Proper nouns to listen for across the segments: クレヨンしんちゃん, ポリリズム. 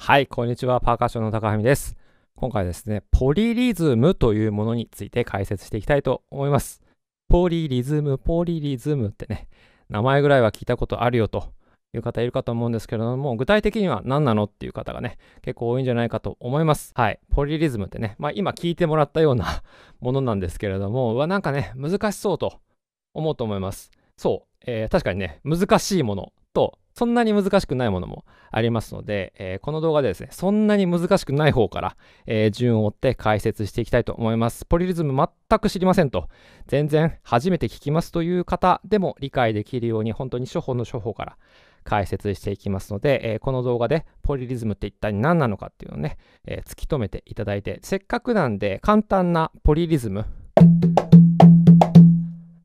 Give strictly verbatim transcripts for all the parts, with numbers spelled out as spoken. はい、こんにちは。パーカッションの高文です。今回ですね、ポリリズムというものについて解説していきたいと思います。ポリリズム、ポリリズムってね、名前ぐらいは聞いたことあるよという方いるかと思うんですけれども、具体的には何なのっていう方がね、結構多いんじゃないかと思います。はい、ポリリズムってね、まあ今聞いてもらったようなものなんですけれども、うわ、なんかね、難しそうと思うと思います。そう、えー、確かにね、難しいものとそんなに難しくないものもありますので、えー、この動画でですね、そんなに難しくない方から、えー、順を追って解説していきたいと思います。ポリリズム全く知りませんと、全然初めて聞きますという方でも理解できるように、本当に初歩の初歩から解説していきますので、えー、この動画でポリリズムって一体何なのかっていうのをね、えー、突き止めていただいて、せっかくなんで簡単なポリリズム、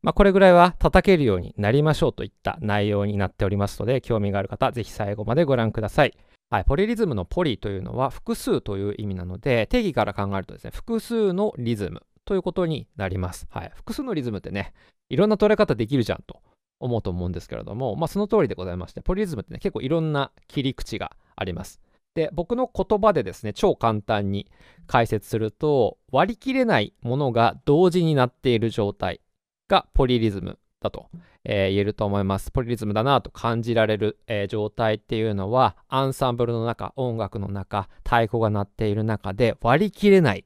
まあこれぐらいは叩けるようになりましょうといった内容になっておりますので、興味がある方、ぜひ最後までご覧ください。はい、ポリリズムのポリというのは複数という意味なので、定義から考えるとですね、複数のリズムということになります。はい、複数のリズムってね、いろんな捉え方できるじゃんと思うと思うんですけれども、まあその通りでございまして、ポリリズムってね、結構いろんな切り口があります。で、僕の言葉でですね、超簡単に解説すると、割り切れないものが同時になっている状態がポリリズムだと、えー、言えると思います。ポリリズムだなと感じられる、えー、状態っていうのは、アンサンブルの中、音楽の中、太鼓が鳴っている中で割り切れない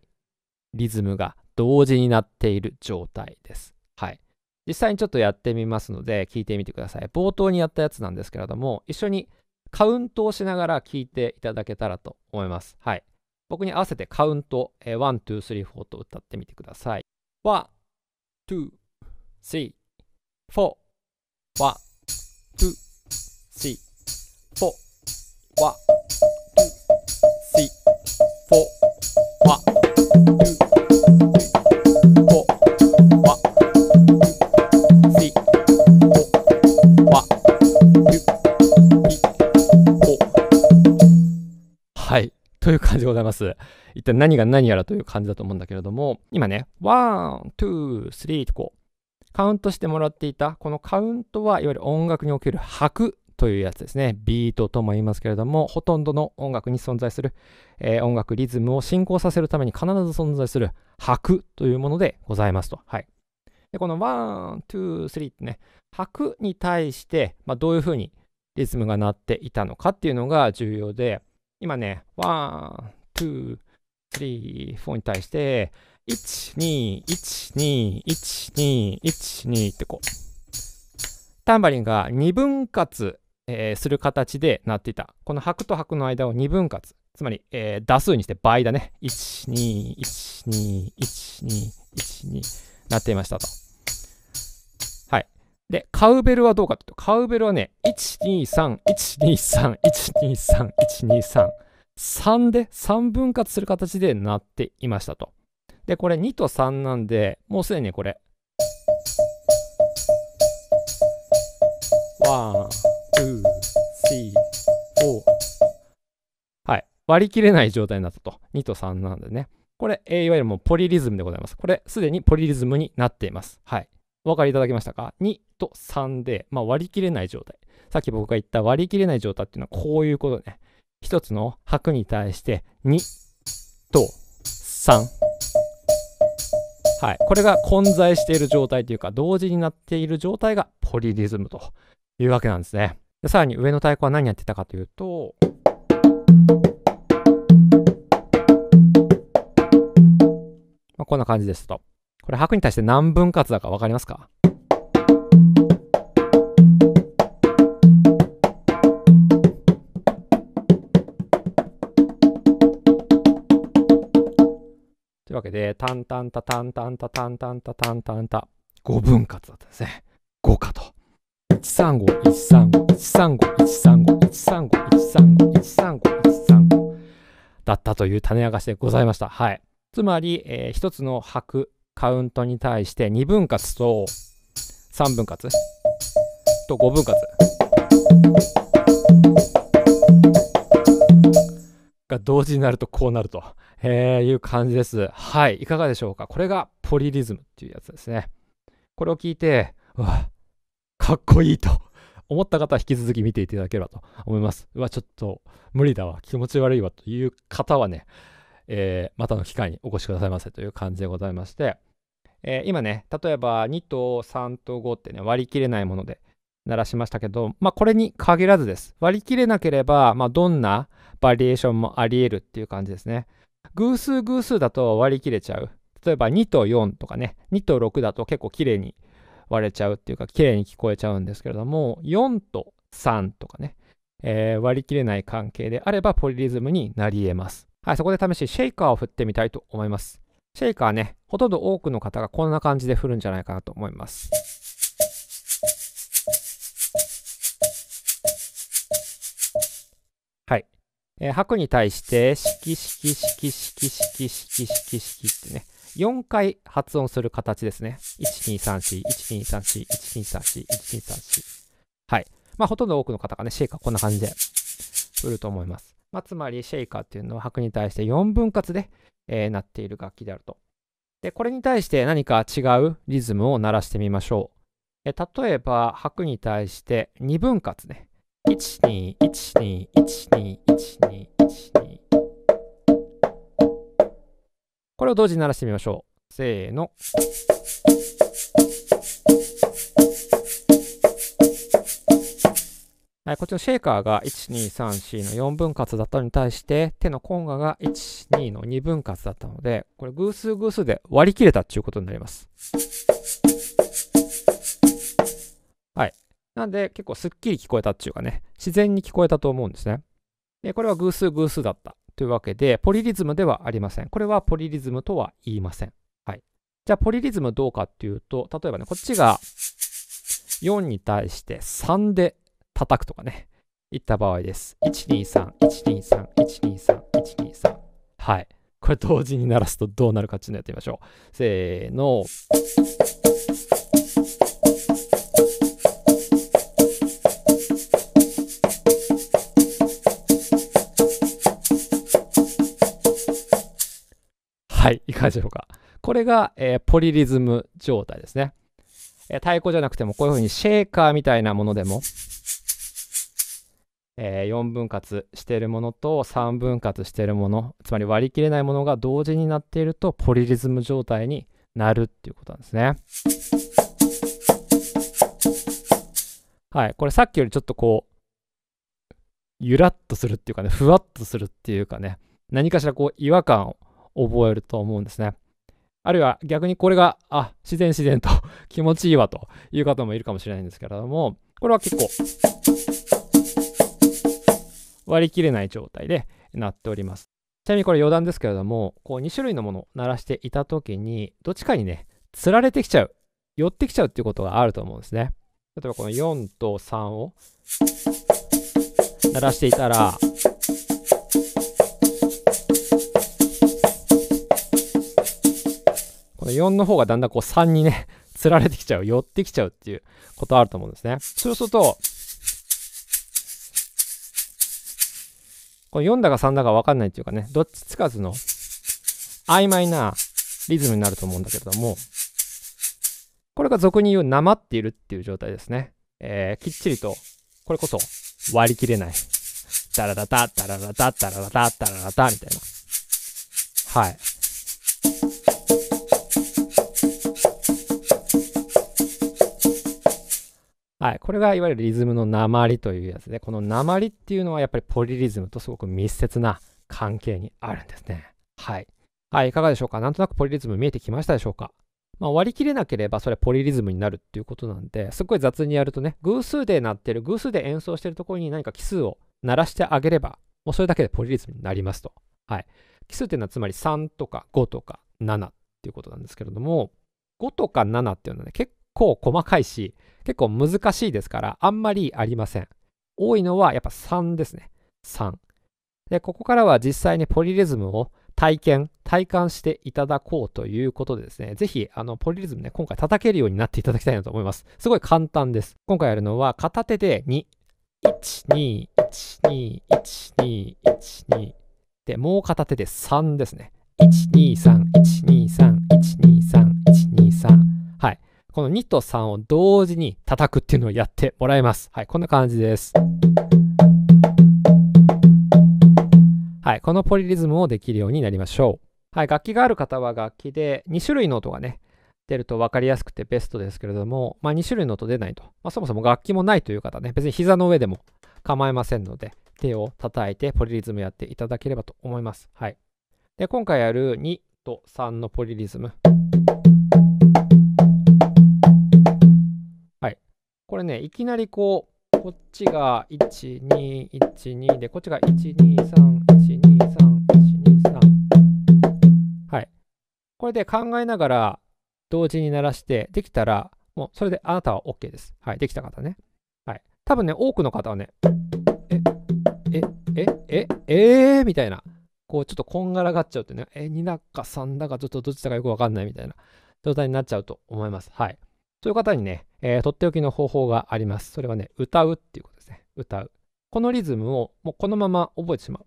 リズムが同時になっている状態です。はい。実際にちょっとやってみますので、聞いてみてください。冒頭にやったやつなんですけれども、一緒にカウントをしながら聞いていただけたらと思います。はい。僕に合わせてカウント、えー、ワン、ツー、スリー、フォーと歌ってみてください。ワン、ツー、スリー、フォー、ワン、ツー、スリー、フォー、ワン、ツー、スリー、フォー、ワン、ツー、スリー、フォー、ワン、ツー、スリー、フォー、ワン、ツー、スリー、フォー。はい、という感じでございます。一体何が何やらという感じだと思うんだけれども、今ね、ワン、ツー、スリーとこう、カウントしてもらっていた、このカウントはいわゆる音楽における拍というやつですね。ビートとも言いますけれども、ほとんどの音楽に存在する、えー、音楽リズムを進行させるために必ず存在する拍というものでございますと。はい。で、このワン、ツー、スリーってね、拍に対して、まあ、どういうふうにリズムが鳴っていたのかっていうのが重要で、今ね、ワン、ツー、スリー、フォーに対して、いち、に、いち、に、いち、に、いち、にってこう、タンバリンがにぶん割、えー、する形で鳴っていた。この拍と拍の間をにぶん割、つまり、えー、打数にして倍だね。いち、に、いち、に、いち、に、いち、に鳴っていましたと。はい。で、カウベルはどうかというと、カウベルはね、いち、に、さん、いち、に、さん、いち、に、さん、いち、に、さん、さんでさんぶん割する形で鳴っていましたと。で、これにとさんなんで、もうすでにこれ。ワン、ツー、スリー、フォー。はい。割り切れない状態になったと。にとさんなんでね。これ、えー、いわゆるもうポリリズムでございます。これ、すでにポリリズムになっています。はい。お分かりいただけましたか？ に とさんで、まあ、割り切れない状態。さっき僕が言った割り切れない状態っていうのはこういうことね。一つの拍に対してにとさん。はい、これが混在している状態というか、同時になっている状態がポリリズムというわけなんですね。で、さらに上の太鼓は何やってたかというと、まあ、こんな感じですと。これ拍に対して何分割だか分かりますか？というわけで、タンタンタタンタンタタンタンタタンタンタ、ごぶん割だったんですね。ごかと。いちさんご、いちさんご、いちさんご、いちさんご、いちさんご、いちさんご、いちさんご、いちさんごだったという種明かしでございました。はい。つまり、えー、ひとつの拍、カウントに対してにぶん割とさんぶん割とごぶん割がが同時になるとこうなると、えー、いう感じです。はい、いかがでしょうか。これがポリリズムっていうやつですね。これを聞いて、うわ、かっこいいと思った方は引き続き見ていただければと思います。うわ、ちょっと無理だわ、気持ち悪いわという方はね、えー、またの機会にお越しくださいませという感じでございまして、えー、今ね、例えばにとさんとごってね、割り切れないもので鳴らしましたけど、まあこれに限らずです。割り切れなければ、まあどんなバリエーションもあり得るっていう感じですね。偶数偶数だと割り切れちゃう。例えばにとよんとかね、にとろくだと結構綺麗に割れちゃうっていうか、綺麗に聞こえちゃうんですけれども、よんとさんとかね、えー、割り切れない関係であればポリリズムになり得ます。はい、そこで試しシェイカーを振ってみたいと思います。シェイカーね、ほとんど多くの方がこんな感じで振るんじゃないかなと思います。はい。えー、拍に対して、式式式式式式式式ってね、よんかい発音する形ですね。いちにさんし、いちにさんし、いちにさんし、いちにさんし。はい。まあ、ほとんど多くの方がね、シェイカーこんな感じで振ると思います。まあ、つまり、シェイカーっていうのは拍に対してよんぶん割で、えー、なっている楽器であると。で、これに対して何か違うリズムを鳴らしてみましょう。え例えば、拍に対してにぶん割ね。いちにいちにいちにいちにいちに。これを同時に鳴らしてみましょう。せーの。はい、こっちのシェイカーがいちにさんしのよんぶん割だったのに対して手のコンガがいちにのにぶん割だったので、これ偶数偶数で割り切れたっていうことになります。はい、なんで結構すっきり聞こえたっていうかね、自然に聞こえたと思うんですね。でこれは偶数偶数だったというわけでポリリズムではありません。これはポリリズムとは言いません。はい、じゃあポリリズムどうかっていうと、例えばねこっちがよんに対してさんで叩くとかね、いった場合です。いちにさん、いちにさん、いちにさん、いちにさん。はい。これ同時に鳴らすとどうなるかっていうのをやってみましょう。せーの。はい、いかがでしょうか。これが、えー、ポリリズム状態ですね。えー、太鼓じゃなくてもこういうふうにシェーカーみたいなものでも、えー、よんぶん割しているものとさんぶん割しているもの、つまり割り切れないものが同時になっているとポリリズム状態になるっていうことなんですね。はい、これさっきよりちょっとこうゆらっとするっていうかね、ふわっとするっていうかね、何かしらこう違和感を覚えると思うんですね。あるいは逆にこれがあ自然自然と気持ちいいわという方もいるかもしれないんですけれども、これは結構割り切れない状態でなっております。ちなみにこれ余談ですけれども、こうに種類のものを鳴らしていた時にどっちかにねつられてきちゃう、寄ってきちゃうっていうことがあると思うんですね。例えばこのよんとさんを鳴らしていたら、このよんの方がだんだんこうさんにねつられてきちゃう、寄ってきちゃうっていうことあると思うんですね。そうするとこのよんだかさんだか分かんないっていうかね、どっちつかずの曖昧なリズムになると思うんだけれども、これが俗に言うなまっているっていう状態ですね。えー、きっちりとこれこそ割り切れないダラダダダラダダダラダダダラダダみたいな。はい、はい、これがいわゆるリズムの訛というやつで、この訛っていうのはやっぱりポリリズムとすごく密接な関係にあるんですね。はい。はい、いかがでしょうか。なんとなくポリリズム見えてきましたでしょうか。まあ、割り切れなければそれはポリリズムになるっていうことなんで、すっごい雑にやるとね、偶数で鳴ってる、偶数で演奏してるところに何か奇数を鳴らしてあげれば、もうそれだけでポリリズムになりますと。はい。奇数っていうのはつまりさんとかごとかななっていうことなんですけれども、ごとかななっていうのはね、結構結構細かいし結構難しいですから、あんまりありません。多いのはやっぱさんですね。さんで、ここからは実際にポリリズムを体験体感していただこうということでですね、是非あのポリリズムね今回叩けるようになっていただきたいなと思います。すごい簡単です。今回やるのは片手でに いち に いち に いち に いち にで、もう片手でさんですね。いちにさんいちにさんいちにさんいちにさん。はい。このにとさんを同時に叩くっていうのをやってもらいます。はい。こんな感じです。はい。このポリリズムをできるようになりましょう。はい。楽器がある方は楽器でに種類の音がね、出ると分かりやすくてベストですけれども、まあ、に種類の音出ないと、まあ、そもそも楽器もないという方ね、別に膝の上でも構いませんので、手を叩いてポリリズムやっていただければと思います。はい。で、今回やるにとさんのポリリズム。はい。これね、いきなりこう、こっちがいちにいちにで、こっちがいちにさんいちにさんいちにさん。はい。これで考えながら同時に鳴らして、できたら、もうそれであなたは OK です。はい。できた方ね。はい。多分ね、多くの方はね、え、え、え、え、えーみたいな。こうちょっとこんがらがっちゃうってね、え、にだかさんだかちょっとどっちだかよくわかんないみたいな状態になっちゃうと思います。はい。そういう方にね、えー、とっておきの方法があります。それはね、歌うっていうことですね。歌う。このリズムをもうこのまま覚えてしまう。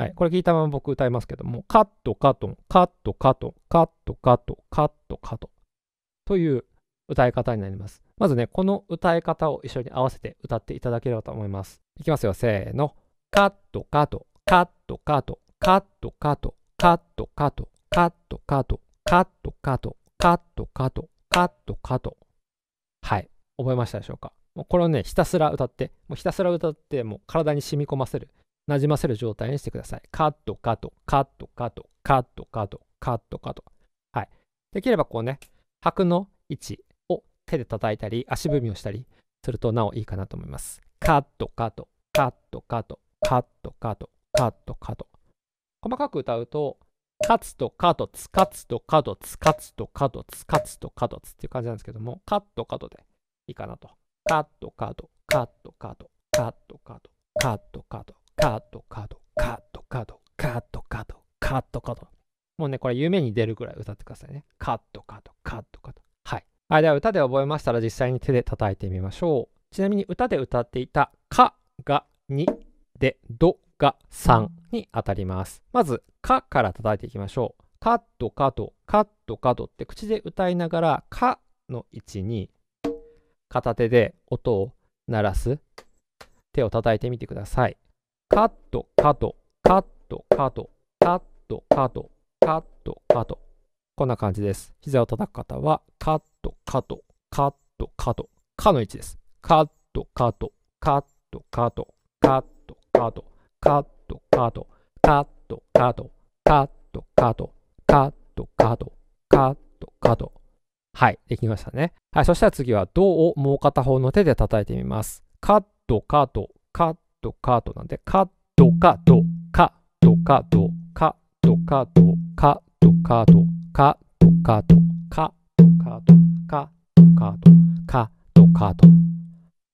はい。これ聞いたまま僕歌いますけども、カットカトン、カットカトン、カットカトン、カットカトンという歌い方になります。まずね、この歌い方を一緒に合わせて歌っていただければと思います。いきますよ、せーの。カットカト、カットカト、カットカト、カットカト、カットカト、カットカト、カットカト、カットカト。はい。覚えましたでしょうか？もうこれをね、ひたすら歌って、もうひたすら歌って、もう体に染み込ませる、なじませる状態にしてください。カットカト、カットカト、カットカト、カットカト。はい。できればこうね、拍の位置を手で叩いたり、足踏みをしたりするとなおいいかなと思います。カットカト、カットカト、カットカト、カットカト。細かく歌うと、カツとカトツ、カツとカトツ、カツとカトツ、カツとカトツっていう感じなんですけども、カットカトでいいかなと。カットカト、カットカト、カットカト、カットカト、カットカト、カットカト、カットカト、カットカト。もうね、これ夢に出るぐらい歌ってくださいね。カットカト、カットカト。はい。はい、では歌で覚えましたら実際に手で叩いてみましょう。ちなみに歌で歌っていたかがにでどがさんに当たります。まずかから叩いていきましょう。カットカト、カットカトって口で歌いながらかの位置に片手で音を鳴らす手を叩いてみてください。カットカト、カットカト、カットカト、カットカト。こんな感じです。膝を叩く方は、カット、カト、カット、カト、カの位置です。カット、カト、カット、カト、カット、カト、カット、カト、カット、カト、カット、カト、カット、カト、カット、カト。はい、できましたね。はい、そしたら次は、ドをもう片方の手で叩いてみます。カット、カト、カット、カトなんで、カット、カト、カット、カト、カット、カト、カット、カト。カトカト、カトカト、カトカト、カトカト。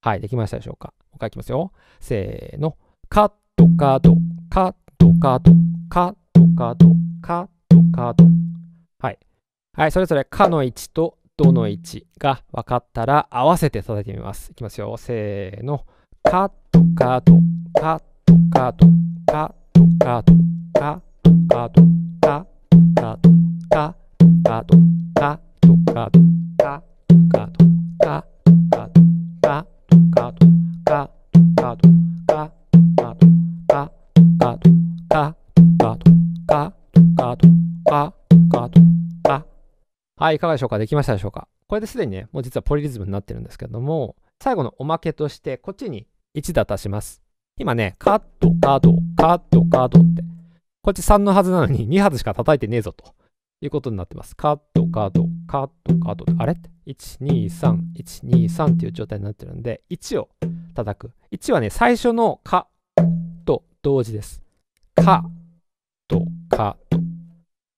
はい、できましたでしょうか？もう一回いきますよ。せーの。カットカト、カトカト、カトカト、カトカト。はい。はい、それぞれかの位置とどの位置が分かったら合わせて叩いてみます。いきますよ。せーの。カットカト、カトカト、カトカト、カトカト、カカトカカトカトカトカカトカカトカカトカカトカカトカカトカカトカカトカカトカ。はい、いかがでしょうか？できましたでしょうか？これですでにね、もう実はポリリズムになってるんですけども、最後のおまけとしてこっちにいちで足します。今ね、カットカトカットカトってこっちさんのはずなのにに発しか叩いてねえぞということになってます。カットカト、カットカト、あれ ?いちにさんいちにさん っていう状態になってるんで、いちを叩く。いちはね、最初のカと同時です。カとカ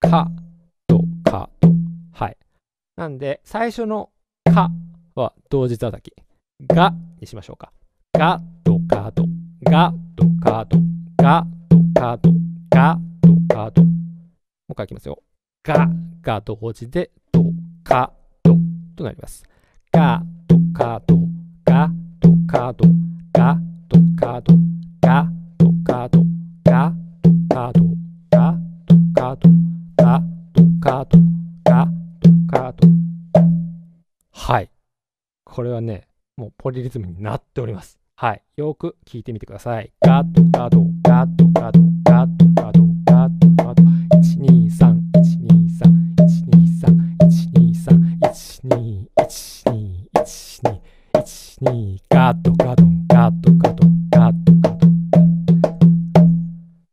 とカとカと。はい。なんで、最初のカは同時叩き。ガにしましょうか。ガとカと、ガとカと、ガとカと、ガとカと。もう一回いきますよ。ガが同時でドカドとなります。ガとカと、ガとカと、ガとカドカドカドカドカドカドカドカドカドカドカド。はい。これはね、もうポリリズムになっております。はい。よーく聞いてみてください。ガドガドガドガドガドガドガドガド。いちにさんいちにさんいちにさんいちにさんいちにいちにいちにいちにいちにガドガドガドガドガドガド。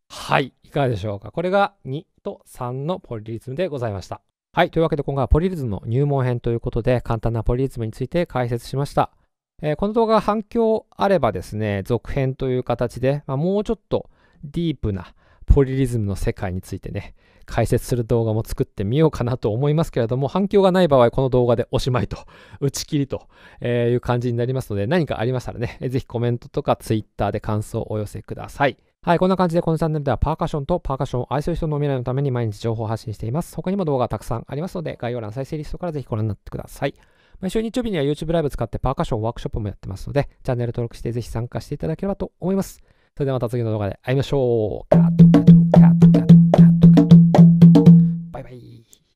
はい。いかがでしょうか。これがにとさんのポリリズムでございました。はい。というわけで今回はポリリズムの入門編ということで簡単なポリリズムについて解説しました。えー、この動画が反響あればですね、続編という形で、まあ、もうちょっとディープなポリリズムの世界についてね、解説する動画も作ってみようかなと思いますけれども、反響がない場合、この動画でおしまいと、打ち切りという感じになりますので、何かありましたらね、ぜひコメントとか Twitter で感想をお寄せください。はい、こんな感じでこのチャンネルではパーカッションとパーカッションを愛する人の未来のために毎日情報を発信しています。他にも動画がたくさんありますので、概要欄再生リストからぜひご覧になってください。毎週日曜日には YouTube ライブ使ってパーカッションワークショップもやってますので、チャンネル登録してぜひ参加していただければと思います。それではまた次の動画で会いましょう。